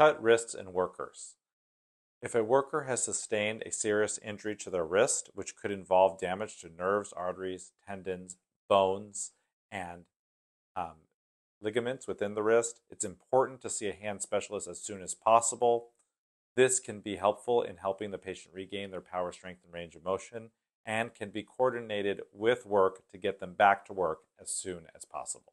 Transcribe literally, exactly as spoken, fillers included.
cut wrists in workers. If a worker has sustained a serious injury to their wrist, which could involve damage to nerves, arteries, tendons, bones, and um, ligaments within the wrist, it's important to see a hand specialist as soon as possible. This can be helpful in helping the patient regain their power, strength, and range of motion, and can be coordinated with work to get them back to work as soon as possible.